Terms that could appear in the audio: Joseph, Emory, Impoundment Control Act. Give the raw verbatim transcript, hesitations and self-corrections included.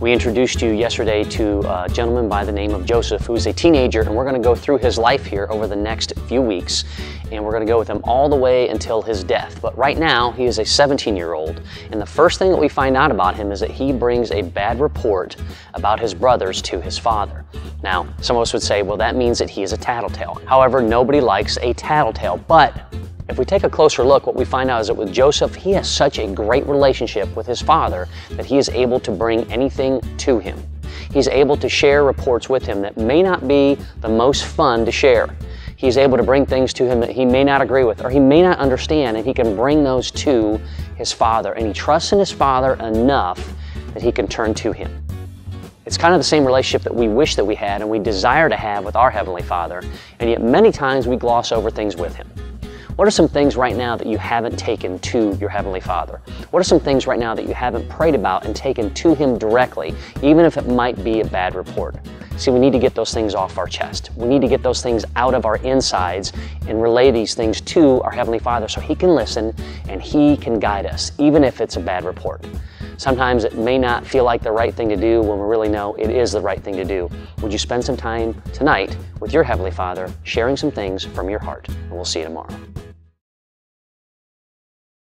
We introduced you yesterday to a gentleman by the name of Joseph, who is a teenager, and we're going to go through his life here over the next few weeks, and we're going to go with him all the way until his death. But right now, he is a seventeen-year-old, and the first thing that we find out about him is that he brings a bad report about his brothers to his father. Now, some of us would say, well, that means that he is a tattletale. However, nobody likes a tattletale, but if we take a closer look, what we find out is that with Joseph, he has such a great relationship with his father that he is able to bring anything to him. He's able to share reports with him that may not be the most fun to share. He's able to bring things to him that he may not agree with or he may not understand, and he can bring those to his father. And he trusts in his father enough that he can turn to him. It's kind of the same relationship that we wish that we had and we desire to have with our Heavenly Father, and yet many times we gloss over things with him. What are some things right now that you haven't taken to your Heavenly Father? What are some things right now that you haven't prayed about and taken to Him directly, even if it might be a bad report? See, we need to get those things off our chest. We need to get those things out of our insides and relay these things to our Heavenly Father so He can listen and He can guide us, even if it's a bad report. Sometimes it may not feel like the right thing to do when we really know it is the right thing to do. Would you spend some time tonight with your Heavenly Father sharing some things from your heart? And we'll see you tomorrow.